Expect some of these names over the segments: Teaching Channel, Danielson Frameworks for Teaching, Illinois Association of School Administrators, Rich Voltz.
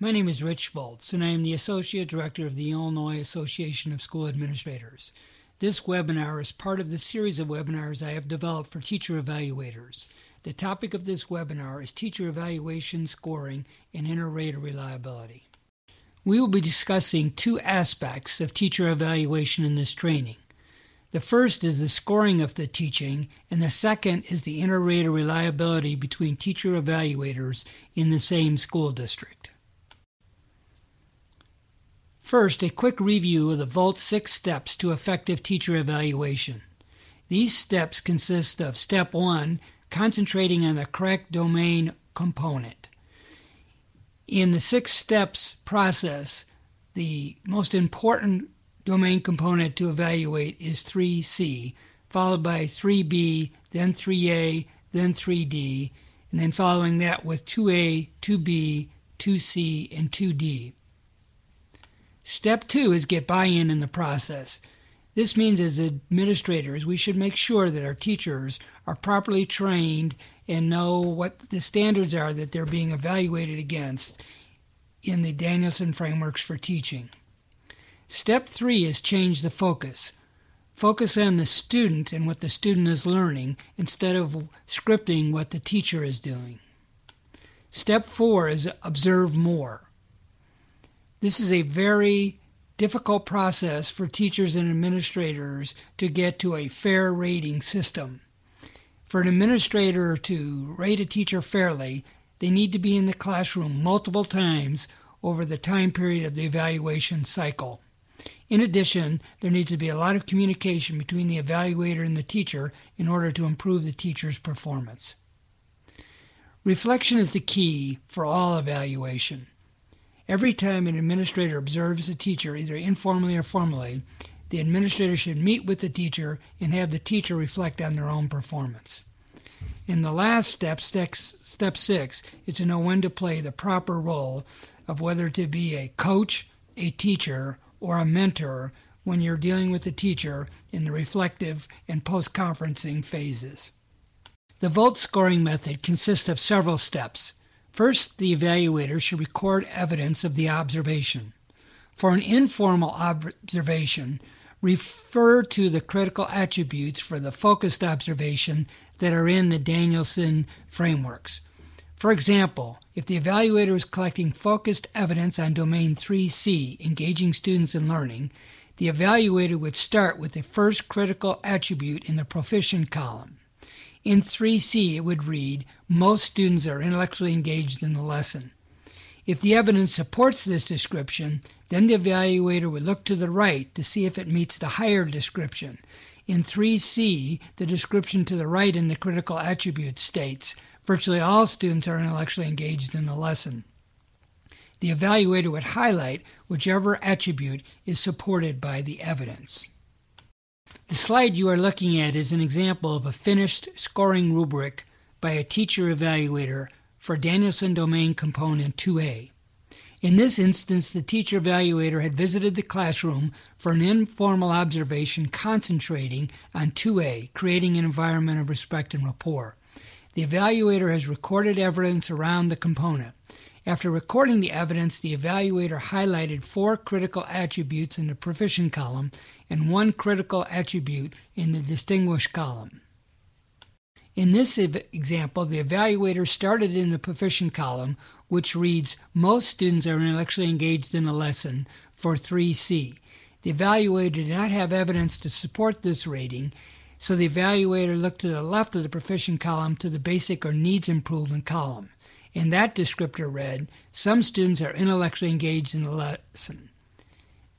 My name is Rich Voltz, and I am the Associate Director of the Illinois Association of School Administrators. This webinar is part of the series of webinars I have developed for teacher evaluators. The topic of this webinar is teacher evaluation scoring and inter-rater reliability. We will be discussing two aspects of teacher evaluation in this training. The first is the scoring of the teaching, and the second is the inter-rater reliability between teacher evaluators in the same school district. First, a quick review of the Voltz 6 steps to effective teacher evaluation. These steps consist of Step 1, concentrating on the correct domain component. In the 6 steps process, the most important domain component to evaluate is 3C, followed by 3B, then 3A, then 3D, and then following that with 2A, 2B, 2C, and 2D. Step 2 is get buy-in in the process. This means as administrators, we should make sure that our teachers are properly trained and know what the standards are that they're being evaluated against in the Danielson Frameworks for Teaching. Step 3 is change the focus. Focus on the student and what the student is learning instead of scripting what the teacher is doing. Step 4 is observe more. This is a very difficult process for teachers and administrators to get to a fair rating system. For an administrator to rate a teacher fairly, they need to be in the classroom multiple times over the time period of the evaluation cycle. In addition, there needs to be a lot of communication between the evaluator and the teacher in order to improve the teacher's performance. Reflection is the key for all evaluation. Every time an administrator observes a teacher, either informally or formally, the administrator should meet with the teacher and have the teacher reflect on their own performance. And the last step, Step 6, is to know when to play the proper role of whether to be a coach, a teacher, or a mentor when you're dealing with the teacher in the reflective and post-conferencing phases. The Voltz scoring method consists of several steps. First, the evaluator should record evidence of the observation. For an informal observation, refer to the critical attributes for the focused observation that are in the Danielson frameworks. For example, if the evaluator is collecting focused evidence on domain 3C, engaging students in learning, the evaluator would start with the first critical attribute in the proficient column. In 3C, it would read, most students are intellectually engaged in the lesson. If the evidence supports this description, then the evaluator would look to the right to see if it meets the higher description. In 3C, the description to the right in the critical attribute states, virtually all students are intellectually engaged in the lesson. The evaluator would highlight whichever attribute is supported by the evidence. The slide you are looking at is an example of a finished scoring rubric by a teacher evaluator for Danielson Domain Component 2A. In this instance, the teacher evaluator had visited the classroom for an informal observation concentrating on 2A, creating an environment of respect and rapport. The evaluator has recorded evidence around the component. After recording the evidence, the evaluator highlighted 4 critical attributes in the proficient column and 1 critical attribute in the distinguished column. In this example, the evaluator started in the proficient column, which reads, most students are intellectually engaged in the lesson for 3C. The evaluator did not have evidence to support this rating, so the evaluator looked to the left of the proficient column to the basic or needs improvement column. And that descriptor read, some students are intellectually engaged in the lesson.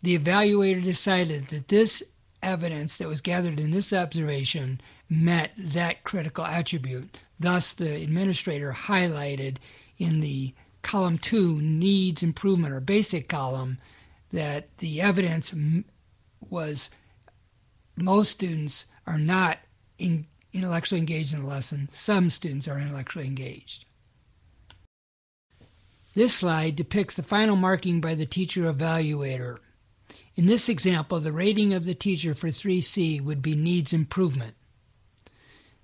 The evaluator decided that this evidence that was gathered in this observation met that critical attribute. Thus, the administrator highlighted in the column 2, needs improvement or basic column, that the evidence was most students are not intellectually engaged in the lesson, some students are intellectually engaged. This slide depicts the final marking by the teacher evaluator. In this example, the rating of the teacher for 3C would be needs improvement.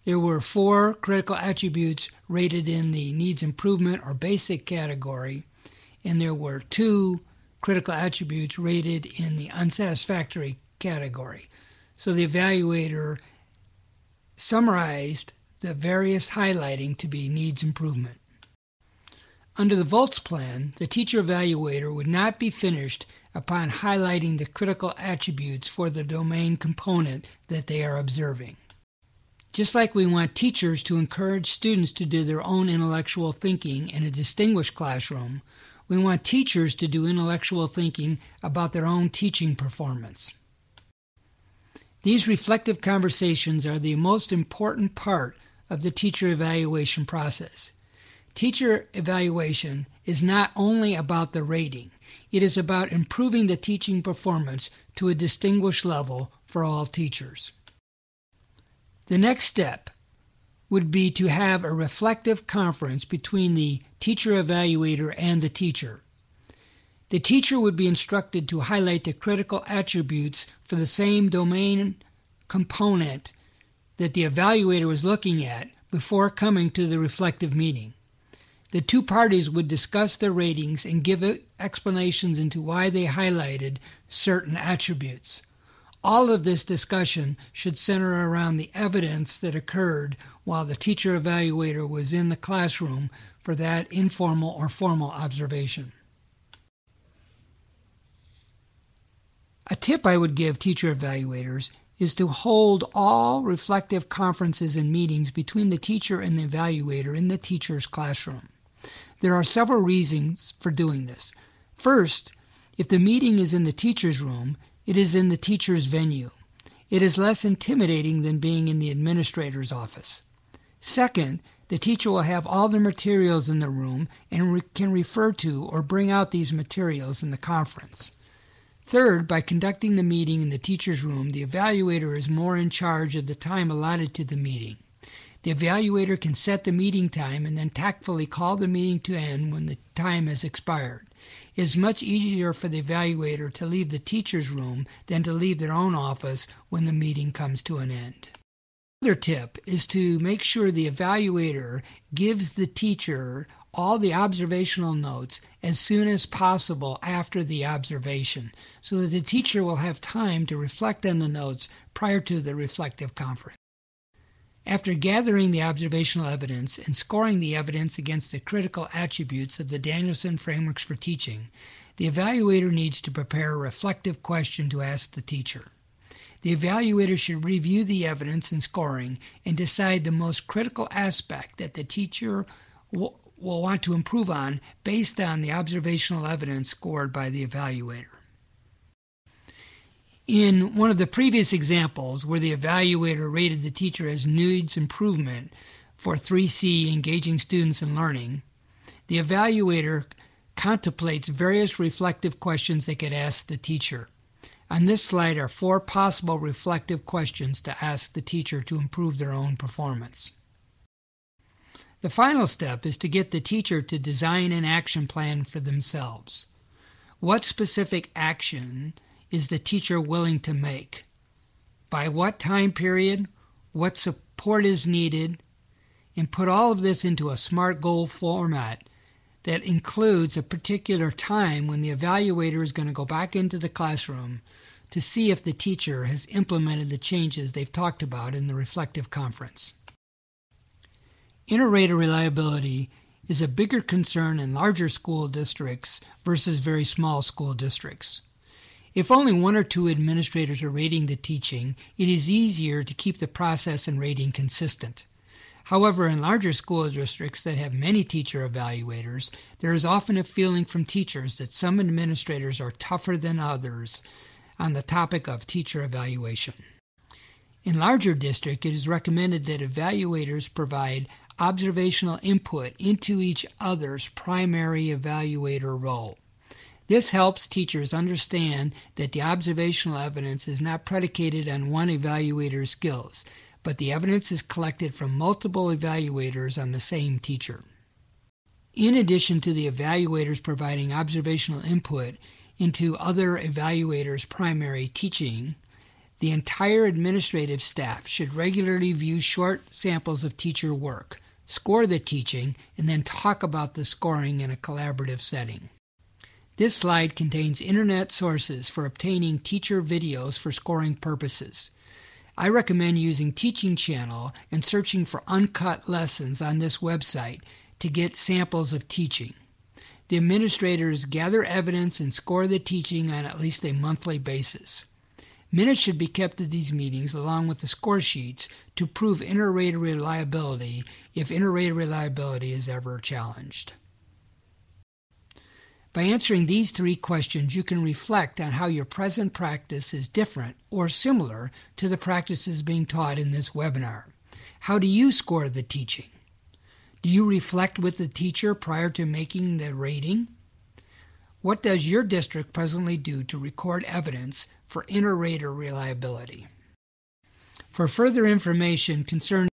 There were 4 critical attributes rated in the needs improvement or basic category, and there were 2 critical attributes rated in the unsatisfactory category. So the evaluator summarized the various highlighting to be needs improvement. Under the Voltz plan, the teacher evaluator would not be finished upon highlighting the critical attributes for the domain component that they are observing. Just like we want teachers to encourage students to do their own intellectual thinking in a distinguished classroom, we want teachers to do intellectual thinking about their own teaching performance. These reflective conversations are the most important part of the teacher evaluation process. Teacher evaluation is not only about the rating, it is about improving the teaching performance to a distinguished level for all teachers. The next step would be to have a reflective conference between the teacher evaluator and the teacher. The teacher would be instructed to highlight the critical attributes for the same domain component that the evaluator was looking at before coming to the reflective meeting. The 2 parties would discuss their ratings and give explanations into why they highlighted certain attributes. All of this discussion should center around the evidence that occurred while the teacher evaluator was in the classroom for that informal or formal observation. A tip I would give teacher evaluators is to hold all reflective conferences and meetings between the teacher and the evaluator in the teacher's classroom. There are several reasons for doing this. First, if the meeting is in the teacher's room, it is in the teacher's venue. It is less intimidating than being in the administrator's office. Second, the teacher will have all the materials in the room and can refer to or bring out these materials in the conference. Third, by conducting the meeting in the teacher's room, the evaluator is more in charge of the time allotted to the meeting. The evaluator can set the meeting time and then tactfully call the meeting to end when the time has expired. It is much easier for the evaluator to leave the teacher's room than to leave their own office when the meeting comes to an end. Another tip is to make sure the evaluator gives the teacher all the observational notes as soon as possible after the observation, so that the teacher will have time to reflect on the notes prior to the reflective conference. After gathering the observational evidence and scoring the evidence against the critical attributes of the Danielson Frameworks for Teaching, the evaluator needs to prepare a reflective question to ask the teacher. The evaluator should review the evidence and scoring and decide the most critical aspect that the teacher will want to improve on based on the observational evidence scored by the evaluator. In one of the previous examples where the evaluator rated the teacher as needs improvement for 3C, engaging students in learning, the evaluator contemplates various reflective questions they could ask the teacher. On this slide are 4 possible reflective questions to ask the teacher to improve their own performance. The final step is to get the teacher to design an action plan for themselves. What specific action is the teacher willing to make? By what time period? What support is needed? And put all of this into a SMART goal format that includes a particular time when the evaluator is going to go back into the classroom to see if the teacher has implemented the changes they've talked about in the reflective conference. Inter-rater reliability is a bigger concern in larger school districts versus very small school districts. If only 1 or 2 administrators are rating the teaching, it is easier to keep the process and rating consistent. However, in larger school districts that have many teacher evaluators, there is often a feeling from teachers that some administrators are tougher than others on the topic of teacher evaluation. In larger districts, it is recommended that evaluators provide observational input into each other's primary evaluator role. This helps teachers understand that the observational evidence is not predicated on one evaluator's skills, but the evidence is collected from multiple evaluators on the same teacher. In addition to the evaluators providing observational input into other evaluators' primary teaching, the entire administrative staff should regularly view short samples of teacher work, score the teaching, and then talk about the scoring in a collaborative setting. This slide contains internet sources for obtaining teacher videos for scoring purposes. I recommend using Teaching Channel and searching for uncut lessons on this website to get samples of teaching. The administrators gather evidence and score the teaching on at least a monthly basis. Minutes should be kept at these meetings along with the score sheets to prove inter-rater reliability if inter-rater reliability is ever challenged. By answering these three questions, you can reflect on how your present practice is different or similar to the practices being taught in this webinar. How do you score the teaching? Do you reflect with the teacher prior to making the rating? What does your district presently do to record evidence for inter-rater reliability? For further information concerning